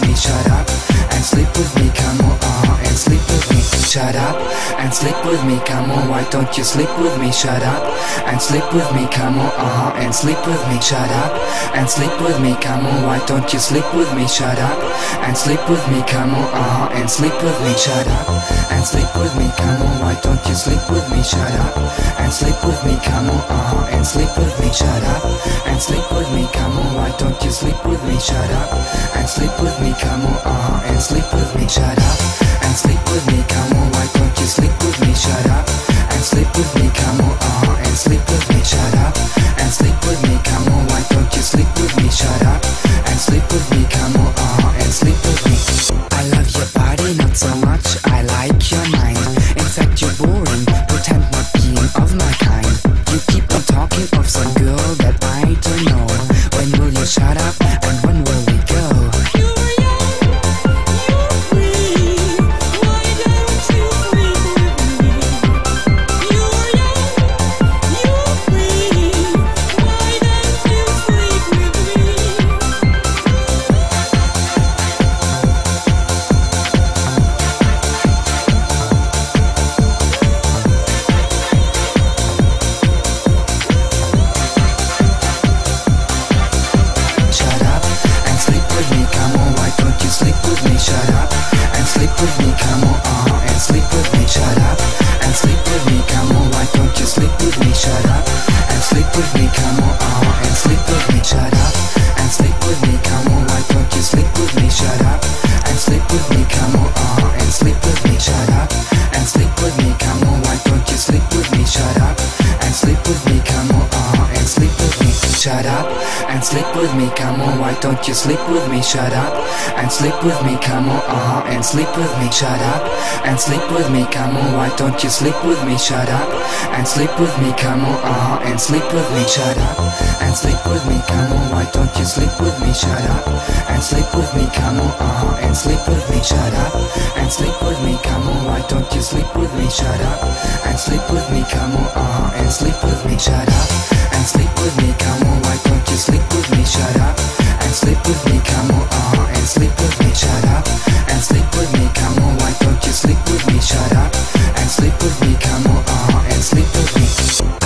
sleep with me, come on. Why don't you sleep with me? Shut up and sleep with me, come on. Uh-huh, and sleep with me. Shut up and sleep with me, come on. Why don't you sleep with me? Shut up and sleep with me, come on. Uh-huh, and sleep with me. Shut up and sleep with me, come on. Why don't you sleep with me? Shut up and sleep with me, come on. Uh-huh, and sleep with me. Shut up and sleep with me, come on. Why don't you sleep with me? Shut up and sleep with me, come on. Uh-huh, and sleep with me. Shut up and sleep with me, come on. Why don't you sleep with me? Shut up and sleep with me, come on. Uh-huh, and sleep with me. Shut up and sleep with me, come on. Why don't you sleep with me? Shut up and sleep with me, come on. Uh-huh, and sleep with me. I love your body, not so much. I like your mind. In fact, you're boring, pretend not being of my kind. You keep on talking of some girl that I don't know. When will you shut up and when will we go? Shut up and sleep with me, come on. Why don't you sleep with me? Shut up and sleep with me, come on. Uh-huh, and sleep with me. Shut up and sleep with me, come on. Why don't you sleep with me? Shut up and sleep with me, come on. Uh-huh, and sleep with me. Shut up and sleep with me, come on. Why don't you can sleep with me, shut up, and sleep with me, come on, uh-huh, and sleep with me, shut up, and sleep with me, come on, why don't you sleep with me, shut up, and sleep with me, come on, uh-huh, and sleep with me, shut up, and sleep with me, come on, why don't you sleep with me, shut up, and sleep with me, come on, uh-huh, and sleep with me, shut up, and sleep with me, come on, why don't you sleep with me, shut up, and sleep with me, come on, uh-huh, and sleep with me.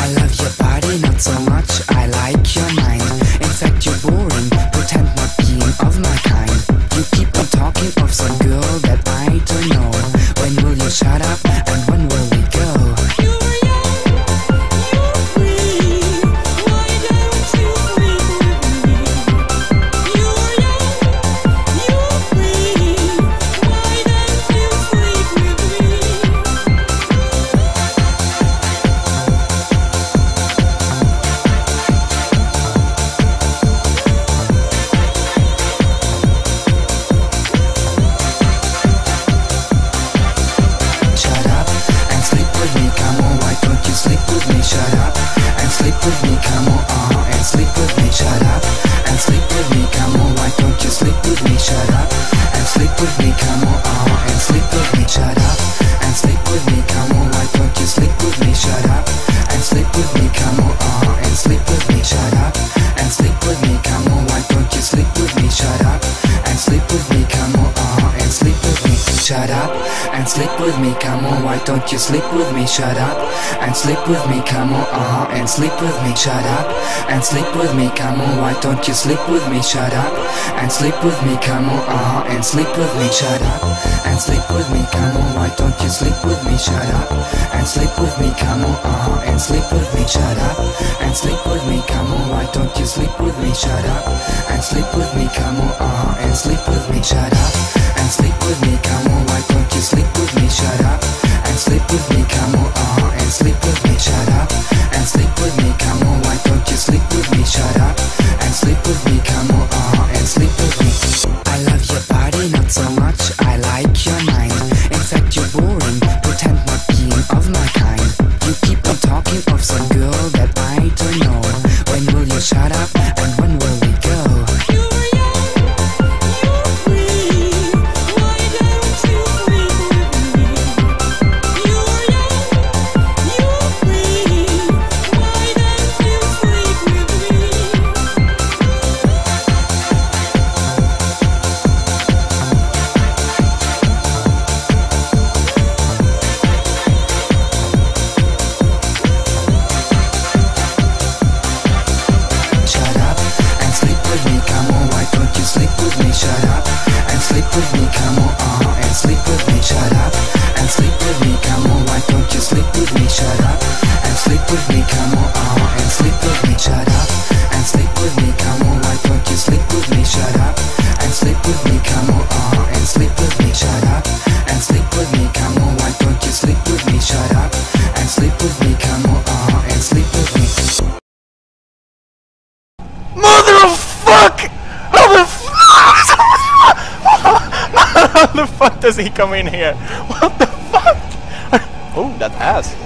I love your body, not so much, I like your mind. In fact, you're boring, pretend not being of my kind. You keep on talking of some girl that I don't know. When will you shut up and when will we go? You were young, you were free. Why don't you sleep with me? You were young, you were free. Why don't you sleep with me? Shut up and sleep with me, come on, why don't you sleep with me, shut up and sleep with me, come on, uh-huh, and sleep with me, shut up and sleep with me, come on, why don't you sleep with me, shut up and sleep with me, come on, uh-huh, and sleep with me, shut up and sleep with me, come on, why don't you sleep with me, shut up and sleep with me, come on, uh-huh, and sleep with me, shut up and sleep with me, come on, why don't you sleep with me, shut up and sleep with me, come on, uh-huh, and sleep with me, shut up and sleep with me, come on, why don't you sleep with me, shut up and sleep with me, come on, uh-huh, and sleep with me, shut up and sleep with me, come on, why don't you sleep with me, shut up and sleep with me, come on, uh-huh, and sleep with me. I love your body, not so much, I like your mind. In fact, you're boring, pretend not being of my kind. You keep on talking of some girl that I don't know. When will you shut up and when will we go? You were young, you were free. How the fuck does he come in here? What the fuck? Oh, that ass.